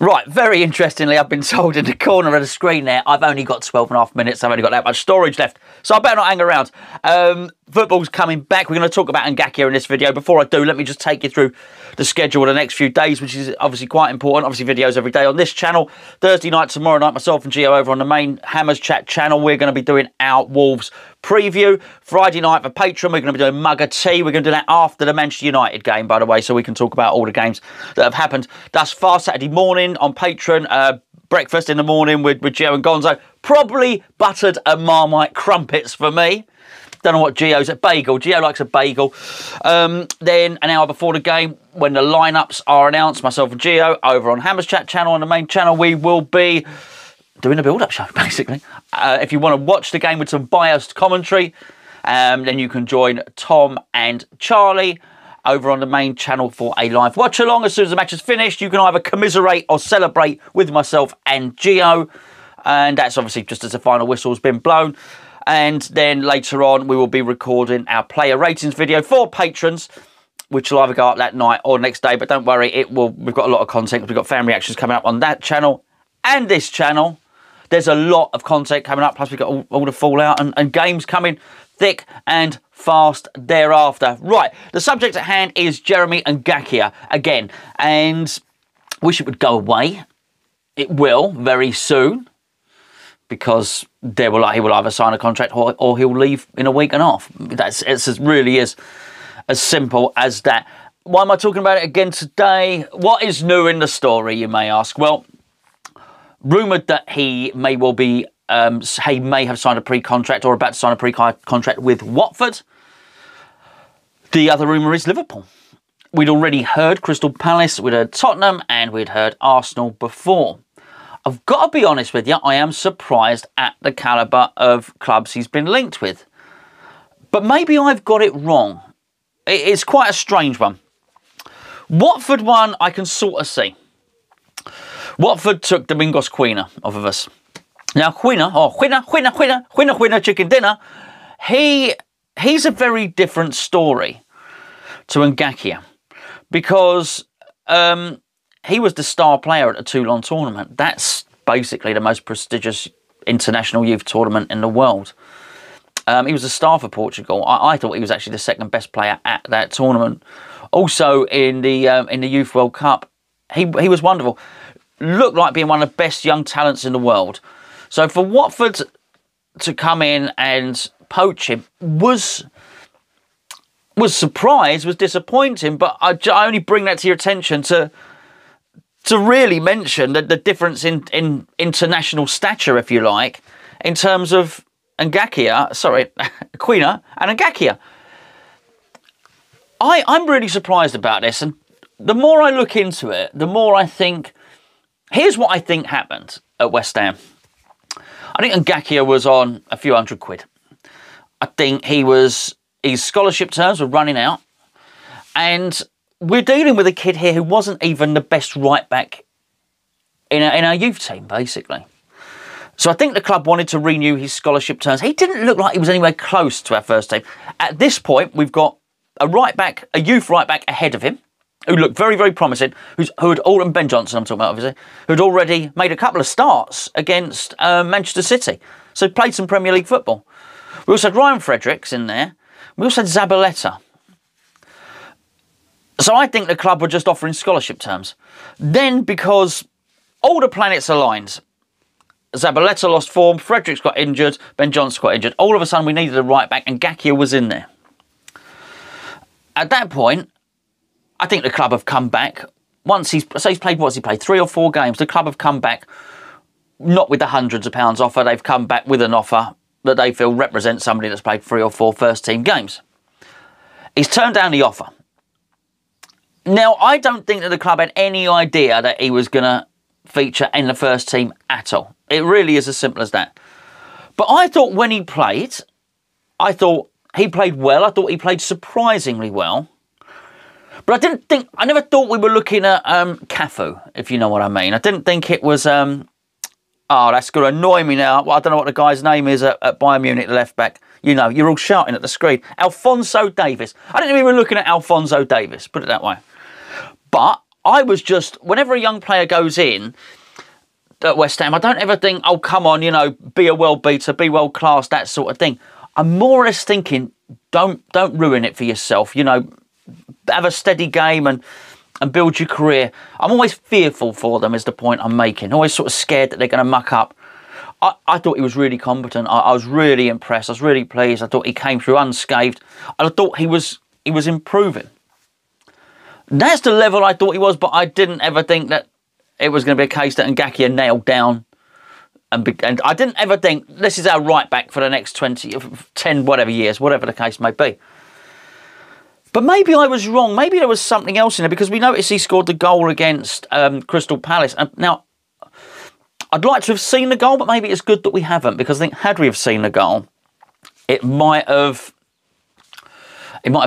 Right, very interestingly, I've been told in the corner of the screen there, I've only got 12 and a half minutes. I've only got that much storage left, so I better not hang around. Football's coming back. We're going to talk about Ngakia in this video. Before I do, let me just take you through the schedule of the next few days, which is obviously quite important. Obviously, videos every day on this channel. Thursday night, tomorrow night, myself and Gio over on the main Hammers Chat channel, we're going to be doing our Wolves preview. Friday night for Patreon, we're going to be doing Mug of Tea. We're going to do that after the Manchester United game, by the way, so we can talk about all the games that have happened thus far. Saturday morning on Patreon, breakfast in the morning with Gio and Gonzo. Probably buttered and Marmite crumpets for me. Don't know what Gio's at. Bagel. Gio likes a bagel. Then an hour before the game, when the lineups are announced, myself and Gio over on Hammers Chat channel, on the main channel, we will be doing a build-up show, basically. If you want to watch the game with some biased commentary, then you can join Tom and Charlie over on the main channel for a live watch-along. As soon as the match is finished, you can either commiserate or celebrate with myself and Gio. And that's obviously just as the final whistle's been blown. And then later on, we will be recording our player ratings video for patrons, which will either go up that night or next day. But don't worry, it will. We've got a lot of content. We've got fan reactions coming up on that channel and this channel. There's a lot of content coming up. Plus, we've got all the fallout and games coming thick and fast thereafter. Right, the subject at hand is Jeremy Ngakia again. And wish it would go away. It will very soon, because he will either sign a contract or he'll leave in a week and a half. It really is as simple as that. Why am I talking about it again today? What is new in the story, you may ask? Well, rumoured that he may have signed a pre-contract or about to sign a pre-contract with Watford. The other rumour is Liverpool. We'd already heard Crystal Palace, we'd heard Tottenham, and we'd heard Arsenal before. I've got to be honest with you, I am surprised at the calibre of clubs he's been linked with. But maybe I've got it wrong. It's quite a strange one. Watford one, I can sort of see. Watford took Domingos Quina off of us. Now Quina, chicken dinner. He's a very different story to Ngakia, because he was the star player at the Toulon tournament. That's basically the most prestigious international youth tournament in the world. He was a star for Portugal. I thought he was actually the second best player at that tournament. Also in the Youth World Cup, he was wonderful. Looked like being one of the best young talents in the world. So for Watford to come in and poach him was surprised, was disappointing. But I only bring that to your attention to really mention that the difference in international stature, if you like, in terms of Quina and Ngakia. I'm really surprised about this, and the more I look into it, the more I think, here's what I think happened at West Ham. I think Ngakia was on a few hundred quid. I think his scholarship terms were running out, and we're dealing with a kid here who wasn't even the best right back in our youth team, basically. So I think the club wanted to renew his scholarship terms. He didn't look like he was anywhere close to our first team. At this point, we've got a right back, a youth right back ahead of him, who looked very, very promising, and Ben Johnson, I'm talking about, obviously, who'd already made a couple of starts against Manchester City. So played some Premier League football. We also had Ryan Fredericks in there. We also had Zabaletta. So I think the club were just offering scholarship terms. Then, because all the planets aligned, Zabaleta lost form, Fredericks got injured, Ben Johnson got injured. All of a sudden, we needed a right-back, and Ngakia was in there. At that point, I think the club have come back. He's played 3 or 4 games. The club have come back, not with the hundreds of pounds offer. They've come back with an offer that they feel represents somebody that's played 3 or 4 first-team games. He's turned down the offer. Now, I don't think that the club had any idea that he was going to feature in the first team at all. It really is as simple as that. But I thought when he played, I thought he played well. I thought he played surprisingly well. But I never thought we were looking at Cafu, if you know what I mean. I didn't think it was, oh, that's going to annoy me now. Well, I don't know what the guy's name is at Bayern Munich, the left back. You know, you're all shouting at the screen. Alphonso Davies. I didn't even look at Alphonso Davies, put it that way. But I was just, whenever a young player goes in at West Ham, I don't ever think, oh, come on, you know, be a world beater, be world class, that sort of thing. I'm more or less thinking, don't ruin it for yourself, you know, have a steady game and build your career. I'm always fearful for them is the point I'm making. Always sort of scared that they're going to muck up. I thought he was really competent. I was really impressed. I was really pleased. I thought he came through unscathed. And I thought he was improving. That's the level I thought he was, but I didn't ever think that it was going to be a case that Ngakia nailed down. And I didn't ever think, this is our right back for the next 10, whatever years, whatever the case may be. But maybe I was wrong. Maybe there was something else in there, because we noticed he scored the goal against Crystal Palace. And now, I'd like to have seen the goal, but maybe it's good that we haven't, because I think had we have seen the goal, it might have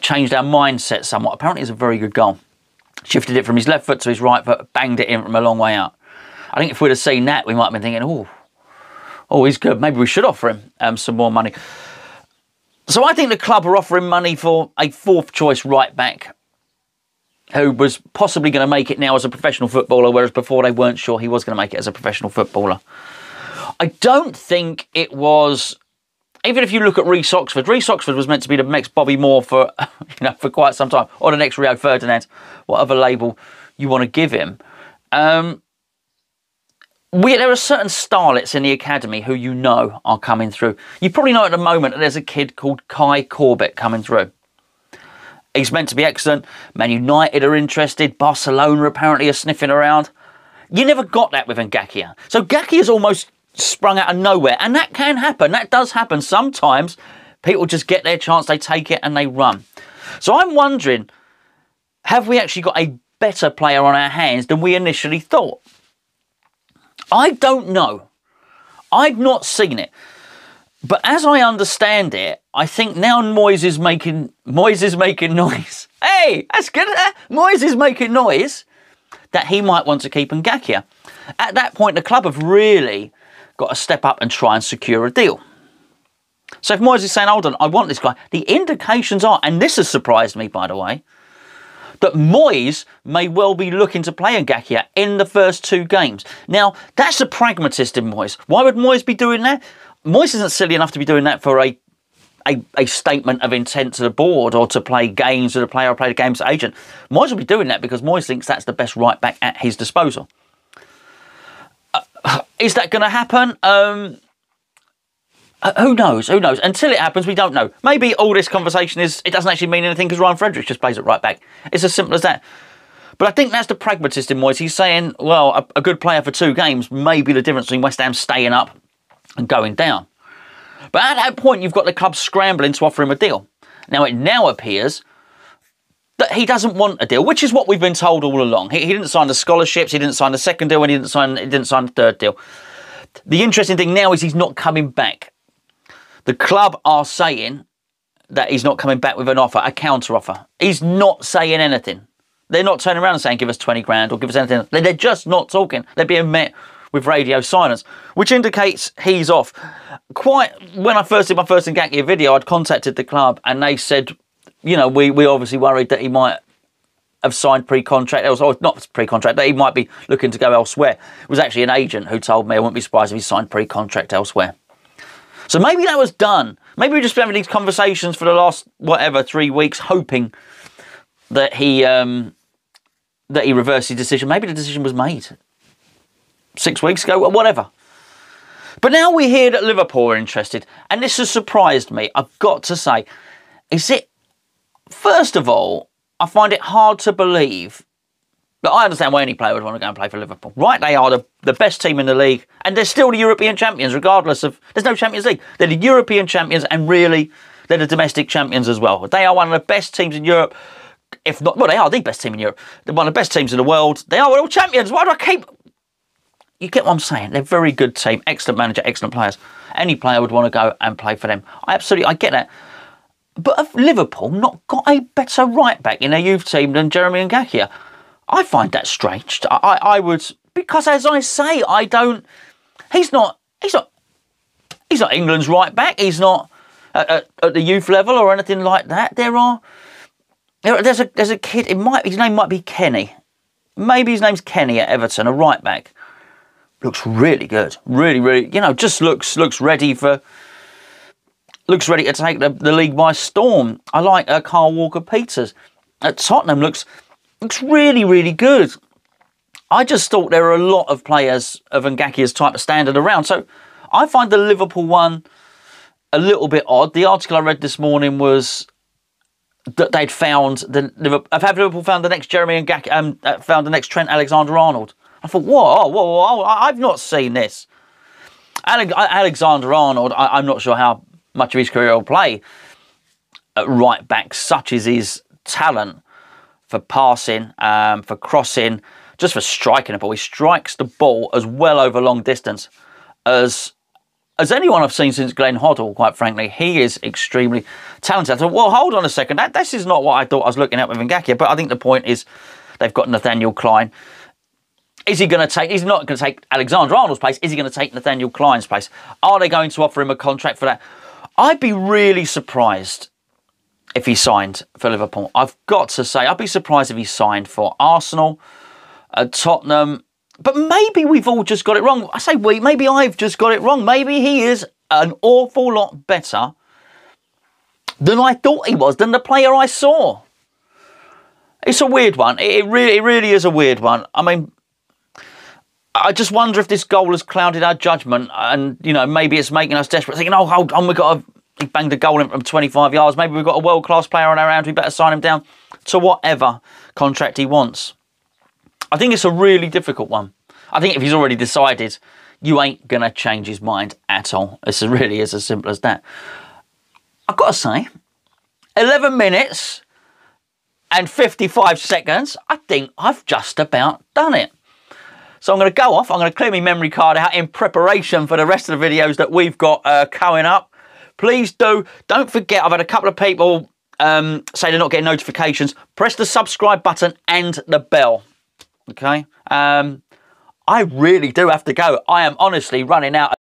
changed our mindset somewhat. Apparently, it's a very good goal. Shifted it from his left foot to his right foot, banged it in from a long way out. I think if we'd have seen that, we might have been thinking, oh, he's good. Maybe we should offer him some more money. So I think the club are offering money for a fourth-choice right-back who was possibly going to make it now as a professional footballer, whereas before they weren't sure he was going to make it as a professional footballer. I don't think it was... Even if you look at Reece Oxford, Reece Oxford was meant to be the next Bobby Moore for quite some time, or the next Rio Ferdinand, whatever label you want to give him. There are certain starlets in the academy who you know are coming through. You probably know at the moment that there's a kid called Kai Corbett coming through. He's meant to be excellent. Man United are interested. Barcelona apparently are sniffing around. You never got that with Ngakia. So Ngakia's almost sprung out of nowhere. And that can happen. That does happen. Sometimes people just get their chance, they take it and they run. So I'm wondering, have we actually got a better player on our hands than we initially thought? I don't know. I've not seen it. But as I understand it, I think now Moyes is making noise. Hey, that's good. Moyes is making noise that he might want to keep Ngakia. At that point, the club have really got to step up and try and secure a deal. So if Moyes is saying, hold on, I want this guy, the indications are, and this has surprised me, by the way, that Moyes may well be looking to play Ngakia in the first two games. Now, that's a pragmatist in Moyes. Why would Moyes be doing that? Moyes isn't silly enough to be doing that for a statement of intent to the board or to play games with a player or play the games agent. Moyes will be doing that because Moyes thinks that's the best right back at his disposal. Is that going to happen? Who knows? Who knows? Until it happens, we don't know. Maybe all this conversation it doesn't actually mean anything because Ryan Fredericks just plays it right back. It's as simple as that. But I think that's the pragmatist in Moyes. He's saying, well, a good player for two games may be the difference between West Ham staying up and going down. But at that point, you've got the club scrambling to offer him a deal. Now, it now appears that he doesn't want a deal, which is what we've been told all along. He didn't sign the scholarships, he didn't sign the second deal, and he didn't sign the third deal. The interesting thing now is he's not coming back. The club are saying that he's not coming back with an offer, a counter-offer. He's not saying anything. They're not turning around and saying, give us 20 grand or give us anything. They're just not talking. They're being met with radio silence, which indicates he's off. When I first did my first Ngakia video, I'd contacted the club and they said, you know, we obviously worried that he might have signed pre-contract. Or not pre-contract, that he might be looking to go elsewhere. It was actually an agent who told me I wouldn't be surprised if he signed pre-contract elsewhere. So maybe that was done. Maybe we've just been having these conversations for the last, 3 weeks, hoping that he reversed his decision. Maybe the decision was made 6 weeks ago, or whatever. But now we hear that Liverpool are interested, and this has surprised me, I've got to say. First of all, I find it hard to believe, but I understand why any player would want to go and play for Liverpool. Right, they are the best team in the league, and they're still the European champions, regardless of... There's no Champions League. They're the European champions, and really, they're the domestic champions as well. They are one of the best teams in Europe. If not... Well, they are the best team in Europe. They're one of the best teams in the world. They are all champions. Why do I keep... You get what I'm saying? They're a very good team. Excellent manager, excellent players. Any player would want to go and play for them. I get that. But have Liverpool not got a better right-back in their youth team than Jeremy Ngakia? I find that strange. I would... Because, as I say, I don't... He's not England's right-back. He's not at the youth level or anything like that. There's a kid... His name might be Kenny. maybe his name's Kenny at Everton, a right back. Looks really good. Really, you know, just looks ready for... Looks ready to take the league by storm. I like Carl Walker-Peters. At Tottenham, looks really good. I just thought there were a lot of players of Ngakia's type of standard around. So I find the Liverpool one a little bit odd. The article I read this morning was that they'd found the Liverpool found the next Jeremy Ngakia, found the next Trent Alexander-Arnold. I thought, whoa, I've not seen this. Alexander-Arnold, I'm not sure how much of his career will play at right back, such is his talent for passing, for crossing, just for striking a ball. He strikes the ball as well over long distance as anyone I've seen since Glenn Hoddle, quite frankly. He is extremely talented. I thought, well, hold on a second. This is not what I thought I was looking at with Ngakia, but I think the point is they've got Nathaniel Kline. Is he going to take... He's not going to take Alexander-Arnold's place. Is he going to take Nathaniel Kline's place? Are they going to offer him a contract for that? I'd be really surprised if he signed for Liverpool. I've got to say, I'd be surprised if he signed for Arsenal, Tottenham. But maybe we've all just got it wrong. I say we, maybe I've just got it wrong. Maybe he is an awful lot better than I thought he was, than the player I saw. It's a weird one. It really is a weird one. I mean... I just wonder if this goal has clouded our judgment and, you know, maybe it's making us desperate, thinking, oh, hold on, we've got a... He banged a goal in from 25 yards. Maybe we've got a world-class player on our hands. We better sign him down to whatever contract he wants. I think it's a really difficult one. I think if he's already decided, you ain't going to change his mind at all. This really is as simple as that. I've got to say, 11 minutes and 55 seconds, I think I've just about done it. So I'm going to go off, I'm going to clear my memory card out in preparation for the rest of the videos that we've got coming up. Please do, don't forget, I've had a couple of people say they're not getting notifications. Press the subscribe button and the bell, okay? I really do have to go. I am honestly running out of